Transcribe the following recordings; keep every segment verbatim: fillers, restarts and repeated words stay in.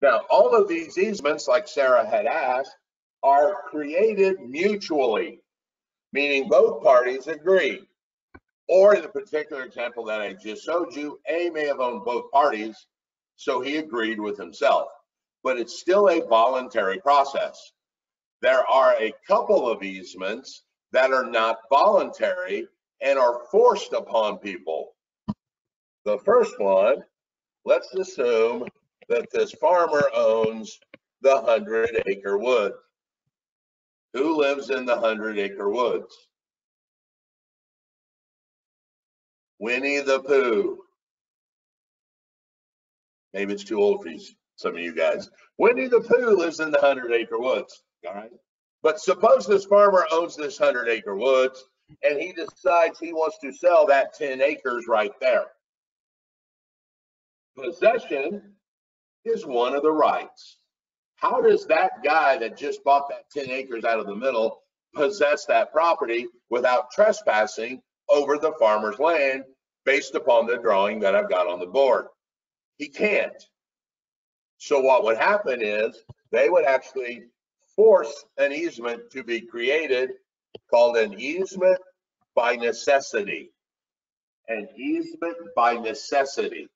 Now, all of these easements, like Sarah had asked, are created mutually, meaning both parties agree. Or in the particular example that I just showed you, A may have owned both parties, so he agreed with himself. But it's still a voluntary process. There are a couple of easements that are not voluntary and are forced upon people. The first one, let's assume that this farmer owns the hundred acre wood. Who lives in the hundred acre woods? Winnie the Pooh. Maybe it's too old for you, some of you guys. Winnie the Pooh lives in the hundred acre woods, all right? But suppose this farmer owns this hundred acre woods and he decides he wants to sell that ten acres right there. Possession is one of the rights. How does that guy that just bought that ten acres out of the middle possess that property without trespassing over the farmer's land based upon the drawing that I've got on the board? He can't. So what would happen is they would actually force an easement to be created called an easement by necessity. An easement by necessity.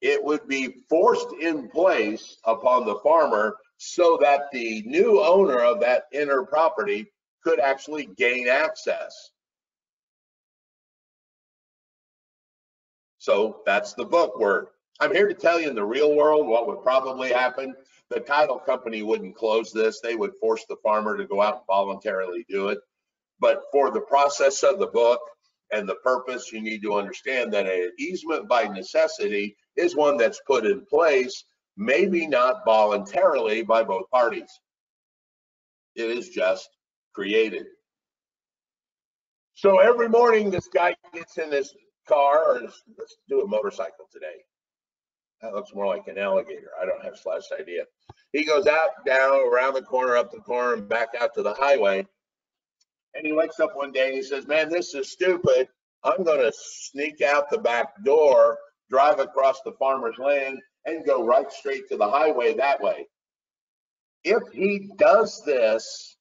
It would be forced in place upon the farmer so that the new owner of that inner property could actually gain access. So that's the book word. I'm here to tell you in the real world what would probably happen. The title company wouldn't close this. They would force the farmer to go out and voluntarily do it. But for the process of the book and the purpose, you need to understand that an easement by necessity is one that's put in place, maybe not voluntarily by both parties. It is just created. So every morning this guy gets in his car, or this, let's do a motorcycle today. That looks more like an alligator. I don't have slightest idea. He goes out, down, around the corner, up the corner, and back out to the highway. And he wakes up one day and he says, man, this is stupid. I'm gonna sneak out the back door, drive across the farmer's land, and go right straight to the highway that way. If he does this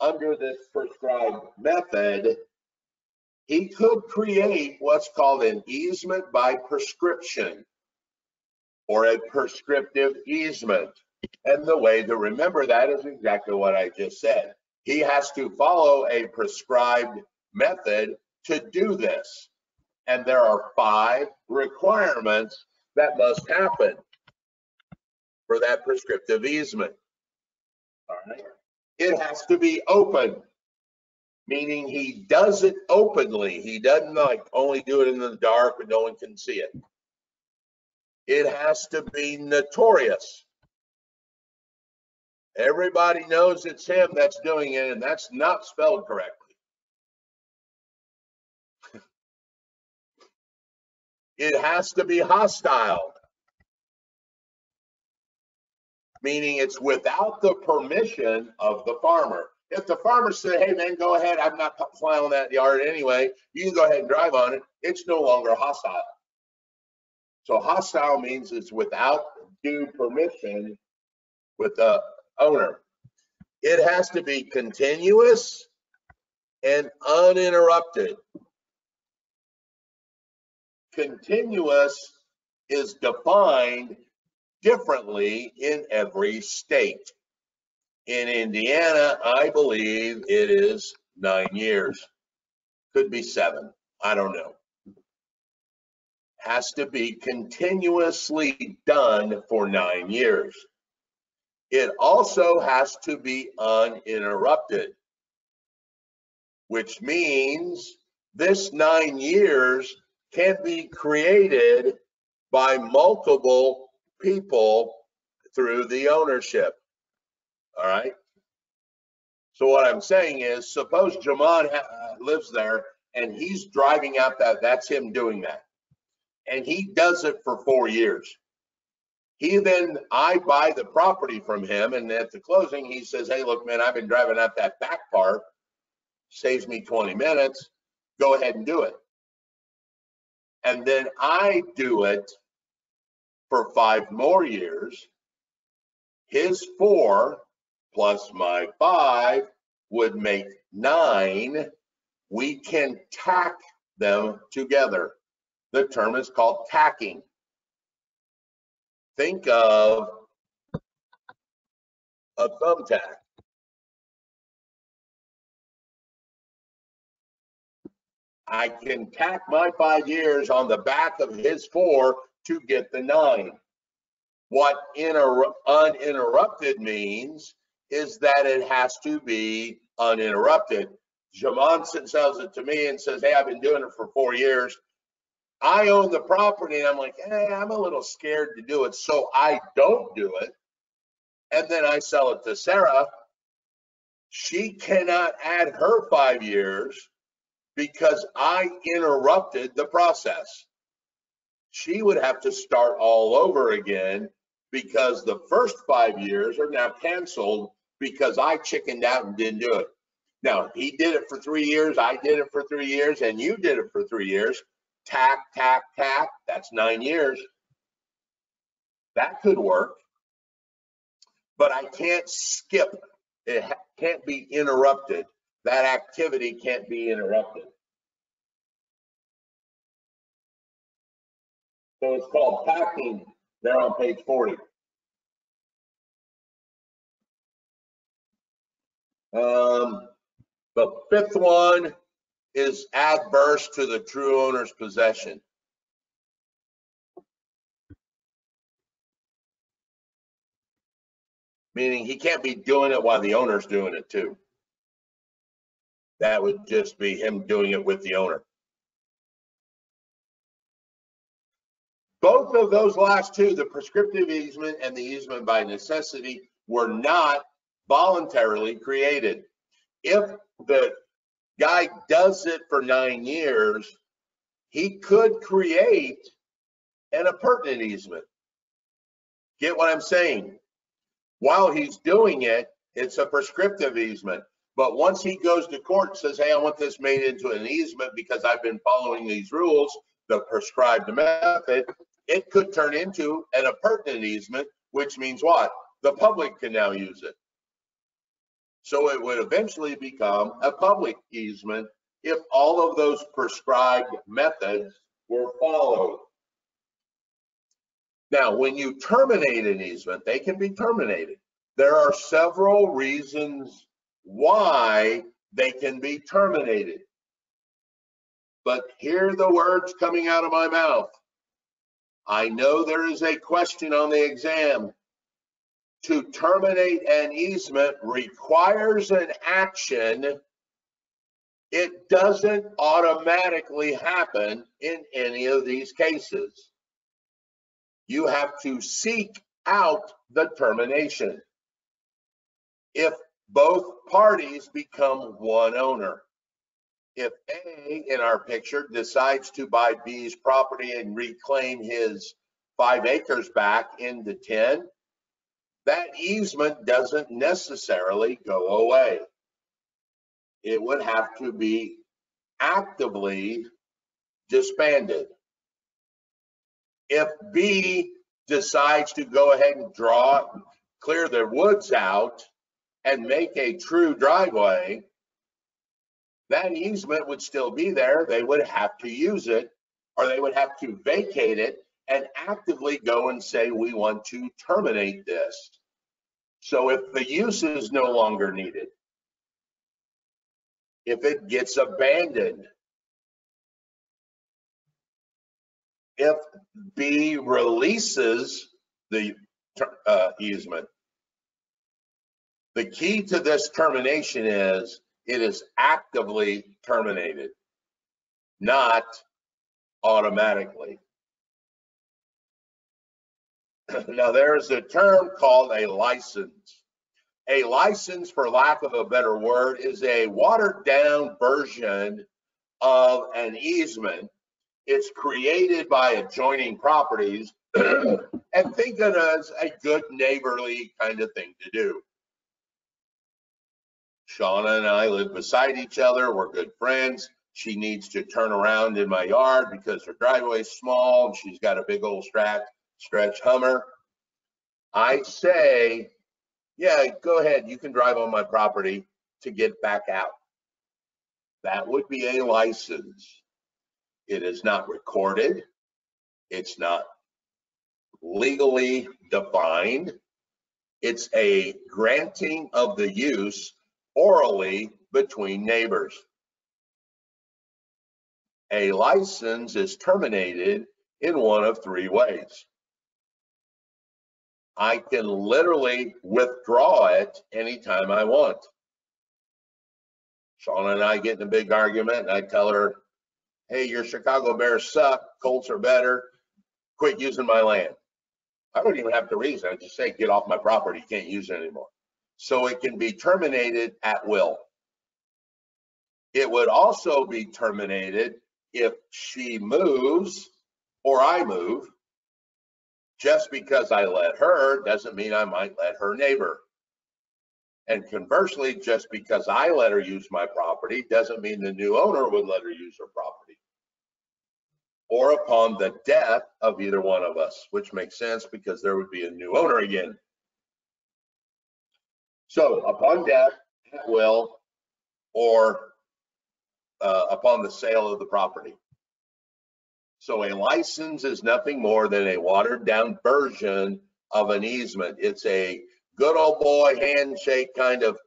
under this prescribed method, he could create what's called an easement by prescription, or a prescriptive easement. And the way to remember that is exactly what I just said. He has to follow a prescribed method to do this. And there are five requirements that must happen for that prescriptive easement. All right. It has to be open, meaning he does it openly. He doesn't like only do it in the dark but no one can see it. It has to be notorious. Everybody knows it's him that's doing it, and that's not spelled correctly. It has to be hostile, meaning it's without the permission of the farmer. If the farmer said, hey man, go ahead, I'm not plowing that yard anyway, you can go ahead and drive on it, it's no longer hostile. So hostile means it's without due permission with the owner. It has to be continuous and uninterrupted. Continuous is defined differently in every state. In Indiana, I believe it is nine years. Could be seven, I don't know. Has to be continuously done for nine years. It also has to be uninterrupted, which means this nine years can be created by multiple people through the ownership, all right? So what I'm saying is, suppose Jamon lives there and he's driving out that, that's him doing that. And he does it for four years. He then, I buy the property from him, and at the closing, he says, hey, look, man, I've been driving out that back part, saves me twenty minutes, go ahead and do it. And then I do it for five more years, his four plus my five would make nine. We can tack them together. The term is called tacking. Think of a thumbtack. I can tack my five years on the back of his four to get the nine. What inter- uninterrupted means is that it has to be uninterrupted. Jamon sells it to me and says, hey, I've been doing it for four years. I own the property, and I'm like, hey, I'm a little scared to do it, so I don't do it. And then I sell it to Sarah. She cannot add her five years because I interrupted the process. She would have to start all over again because the first five years are now canceled because I chickened out and didn't do it. Now, he did it for three years, I did it for three years, and you did it for three years. Tack, tack, tack, that's nine years. That could work, but I can't skip. It can't be interrupted. That activity can't be interrupted. So it's called tacking. They're on page forty. Um, the fifth one is adverse to the true owner's possession. Meaning he can't be doing it while the owner's doing it too. That would just be him doing it with the owner. Both of those last two, the prescriptive easement and the easement by necessity, were not voluntarily created. If the guy does it for nine years, he could create an appurtenant easement. Get what I'm saying? While he's doing it, it's a prescriptive easement. But once he goes to court and says, hey, I want this made into an easement because I've been following these rules, the prescribed method, it could turn into an appurtenant easement, which means what? The public can now use it. So it would eventually become a public easement if all of those prescribed methods were followed. Now, when you terminate an easement, they can be terminated. There are several reasons why they can be terminated. But hear the words coming out of my mouth. I know there is a question on the exam. To terminate an easement requires an action. It doesn't automatically happen in any of these cases. You have to seek out the termination if both parties become one owner. If A, in our picture, decides to buy B's property and reclaim his five acres back into ten, that easement doesn't necessarily go away. It would have to be actively disbanded. If B decides to go ahead and draw, clear the woods out and make a true driveway, that easement would still be there. They would have to use it, or they would have to vacate it and actively go and say, we want to terminate this. So if the use is no longer needed, if it gets abandoned, if B releases the uh, easement, the key to this termination is it is actively terminated, not automatically. Now, there is a term called a license. A license, for lack of a better word, is a watered-down version of an easement. It's created by adjoining properties, and think of it as a good neighborly kind of thing to do. Shauna and I live beside each other. We're good friends. She needs to turn around in my yard because her driveway is small and she's got a big old tract. Stretch Hummer. I say, yeah, go ahead. You can drive on my property to get back out. That would be a license. It is not recorded. It's not legally defined. It's a granting of the use orally between neighbors. A license is terminated in one of three ways. I can literally withdraw it anytime I want. Shauna and I get in a big argument and I tell her, hey, your Chicago Bears suck, Colts are better, quit using my land. I don't even have to reason, I just say, get off my property, you can't use it anymore. So it can be terminated at will. It would also be terminated if she moves or I move. Just because I let her doesn't mean I might let her neighbor. And conversely, just because I let her use my property doesn't mean the new owner would let her use her property. Or upon the death of either one of us, which makes sense because there would be a new owner again. So upon death, at will, or uh, upon the sale of the property. So a license is nothing more than a watered down version of an easement. It's a good old boy handshake kind of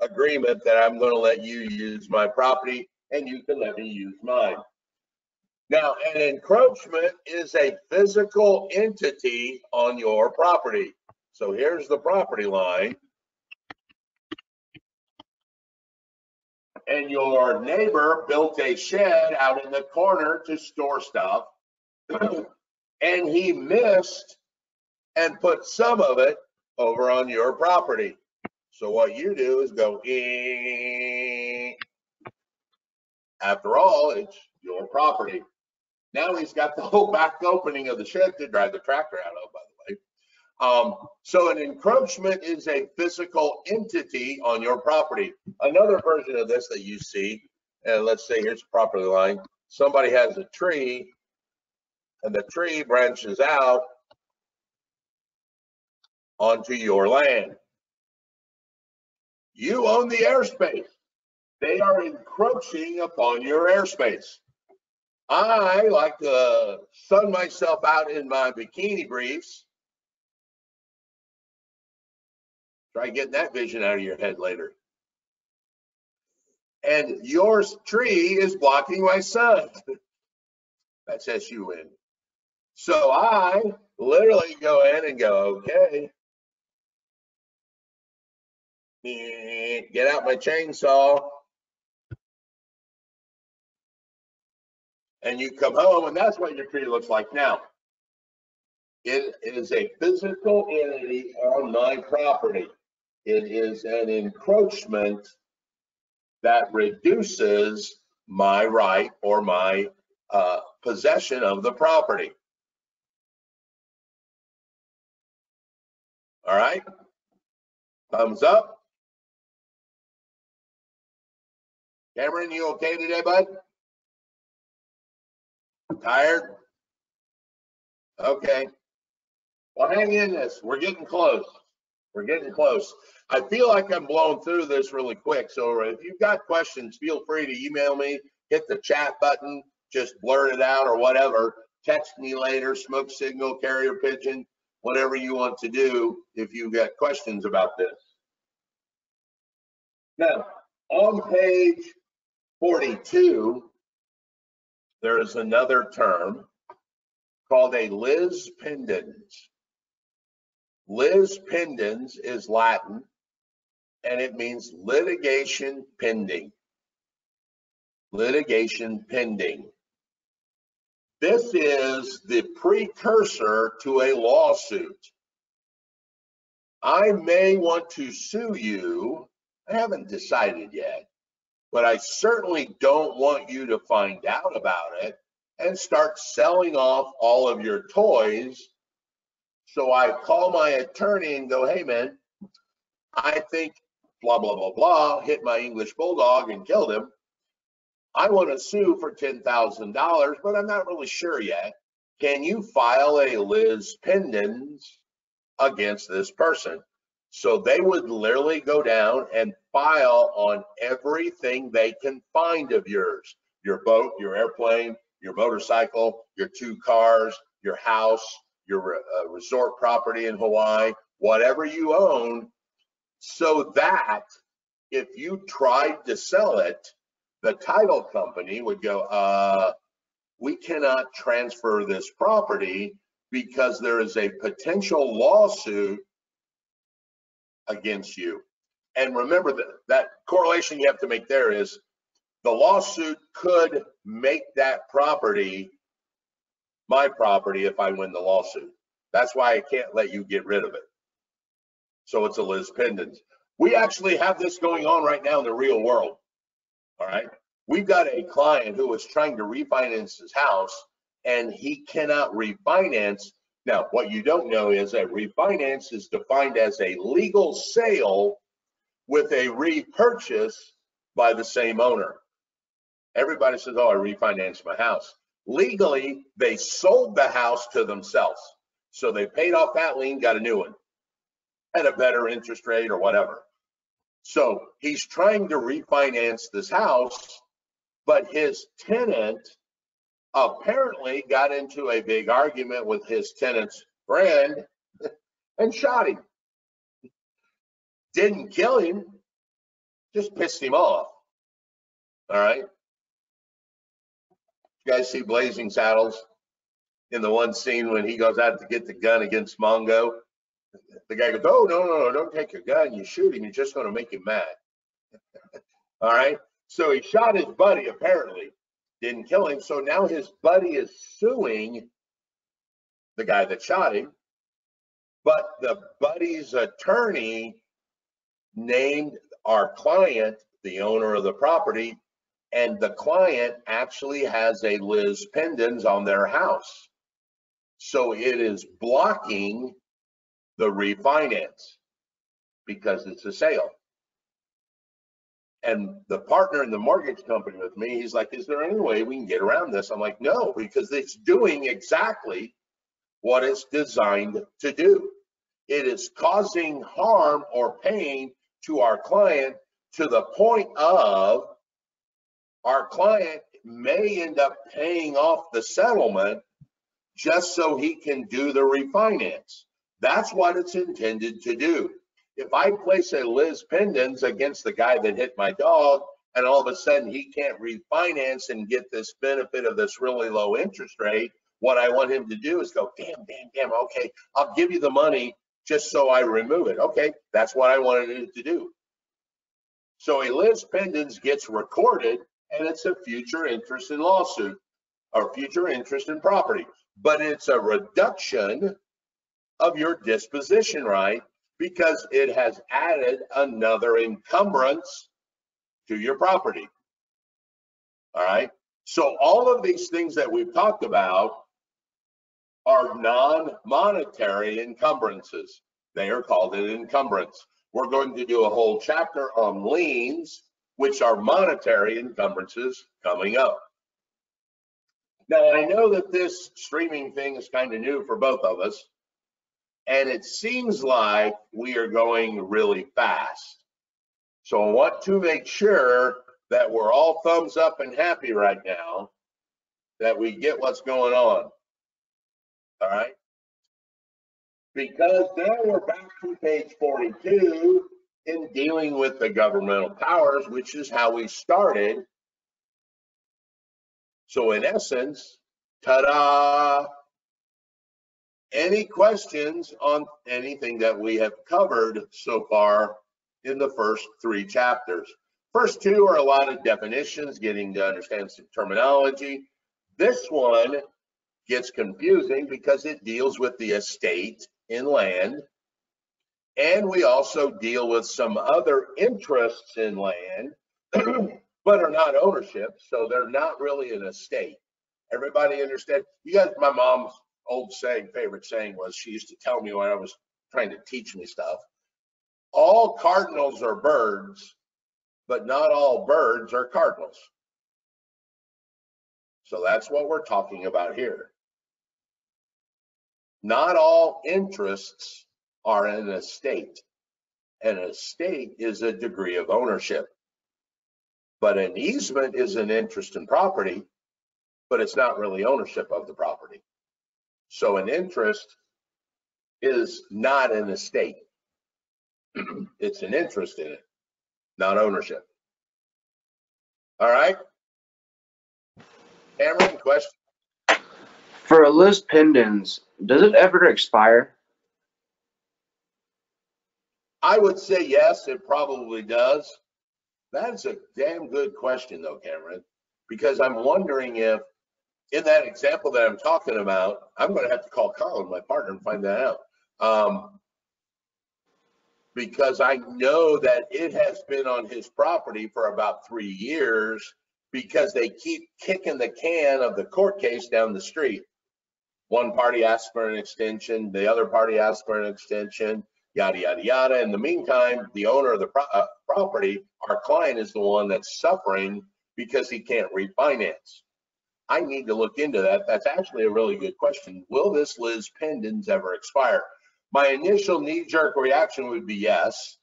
agreement that I'm going to let you use my property and you can let me use mine. Now, an encroachment is a physical entity on your property. So here's the property line. And your neighbor built a shed out in the corner to store stuff. And he missed and put some of it over on your property. So what you do is go, ee. After all, it's your property. Now he's got the whole back opening of the shed to drive the tractor out of, by the way. Um, so an encroachment is a physical entity on your property. Another version of this that you see, and let's say here's the property line. Somebody has a tree, and the tree branches out onto your land. You own the airspace. They are encroaching upon your airspace. I like to sun myself out in my bikini briefs. Try getting that vision out of your head later. And your tree is blocking my sun. That's S U N. So I literally go in and go, okay. Get out my chainsaw. And you come home, and that's what your tree looks like now. It is a physical entity on my property. It is an encroachment that reduces my right or my uh, possession of the property. All right, thumbs up. Cameron, you okay today, bud? Tired? Okay. Well, hang in this. We're getting close. We're getting close. I feel like I'm blowing through this really quick. So if you've got questions, feel free to email me, hit the chat button, just blurt it out or whatever. Text me later, smoke signal, carrier pigeon, whatever you want to do if you've got questions about this. Now, on page forty-two, there is another term called a lis pendens. Lis pendens is Latin, and it means litigation pending. Litigation pending. This is the precursor to a lawsuit. I may want to sue you. I haven't decided yet. But I certainly don't want you to find out about it and start selling off all of your toys. So I call my attorney and go, hey man, I think blah, blah, blah, blah, hit my English bulldog and killed him. I want to sue for ten thousand dollars, but I'm not really sure yet. Can you file a lis pendens against this person? So they would literally go down and file on everything they can find of yours, your boat, your airplane, your motorcycle, your two cars, your house, your uh, resort property in Hawaii, whatever you own, so that if you tried to sell it, the title company would go, uh, we cannot transfer this property because there is a potential lawsuit against you. And remember that, that correlation you have to make there is the lawsuit could make that property my property if I win the lawsuit. That's why I can't let you get rid of it. So it's a lis pendens. We actually have this going on right now in the real world. All right. We've got a client who is trying to refinance his house and he cannot refinance. Now, what you don't know is that refinance is defined as a legal sale with a repurchase by the same owner. Everybody says, oh, I refinanced my house. Legally, they sold the house to themselves. So they paid off that lien, got a new one at a better interest rate or whatever. So he's trying to refinance this house, but his tenant apparently got into a big argument with his tenant's friend and shot him. Didn't kill him, just pissed him off. All right. You guys see Blazing Saddles in the one scene when he goes out to get the gun against Mongo? The guy goes, oh, no, no, no, don't take your gun. You shoot him, you're just going to make him mad. All right. So he shot his buddy, apparently. Didn't kill him. So now his buddy is suing the guy that shot him. But the buddy's attorney named our client the owner of the property. And the client actually has a lis pendens on their house. So it is blocking the refinance because it's a sale. And the partner in the mortgage company with me, he's like, is there any way we can get around this? I'm like, no, because it's doing exactly what it's designed to do. It is causing harm or pain to our client to the point of our client may end up paying off the settlement just so he can do the refinance. That's what it's intended to do. If I place a lis pendens against the guy that hit my dog, and all of a sudden he can't refinance and get this benefit of this really low interest rate, what I want him to do is go, damn, damn, damn, okay, I'll give you the money just so I remove it. Okay, that's what I wanted it to do. So a lis pendens gets recorded, and it's a future interest in lawsuit or future interest in property, but it's a reduction of your disposition right because it has added another encumbrance to your property. All right. So all of these things that we've talked about are non-monetary encumbrances. They are called an encumbrance. We're going to do a whole chapter on liens, which are monetary encumbrances, coming up. Now, I know that this streaming thing is kind of new for both of us, and it seems like we are going really fast. So I want to make sure that we're all thumbs up and happy right now, that we get what's going on, all right? Because now we're back to page forty-two, in dealing with the governmental powers, which is how we started. So in essence, ta-da! Any questions on anything that we have covered so far in the first three chapters? First two are a lot of definitions, getting to understand some terminology. This one gets confusing because it deals with the estate in land. And we also deal with some other interests in land, but are not ownership, so they're not really an estate. Everybody understand? You guys, my mom's old saying, favorite saying was, she used to tell me when I was trying to teach me stuff, all cardinals are birds, but not all birds are cardinals. So that's what we're talking about here. Not all interests are an estate. An estate is a degree of ownership. But an easement is an interest in property, but it's not really ownership of the property. So an interest is not an estate. It's an interest in it, not ownership. All right. Cameron, question? For a lis pendens, does it ever expire? I would say yes, it probably does. That's a damn good question though, Cameron, because I'm wondering if in that example that I'm talking about, I'm gonna have to call Colin, my partner, and find that out. Um, because I know that it has been on his property for about three years because they keep kicking the can of the court case down the street. One party asked for an extension, the other party asked for an extension, yada, yada, yada. In the meantime, the owner of the pro uh, property, our client, is the one that's suffering because he can't refinance. I need to look into that. That's actually a really good question. Will this lis pendens ever expire? My initial knee-jerk reaction would be yes.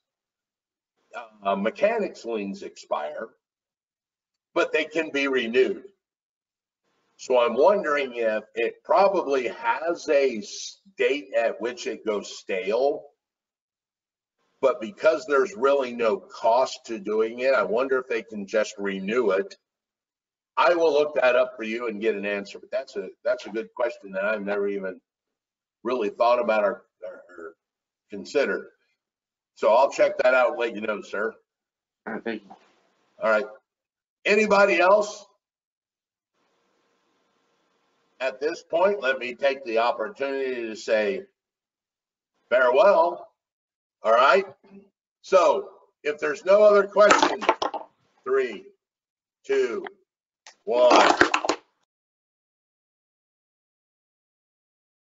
Uh, mechanics liens expire, but they can be renewed. So I'm wondering if it probably has a date at which it goes stale, but because there's really no cost to doing it, I wonder if they can just renew it. I will look that up for you and get an answer, but that's a that's a good question that I've never even really thought about or, or considered. So I'll check that out and let you know, sir. All right, thank you. All right. Anybody else? At this point, let me take the opportunity to say farewell. All right. So if there's no other questions, three, two, one.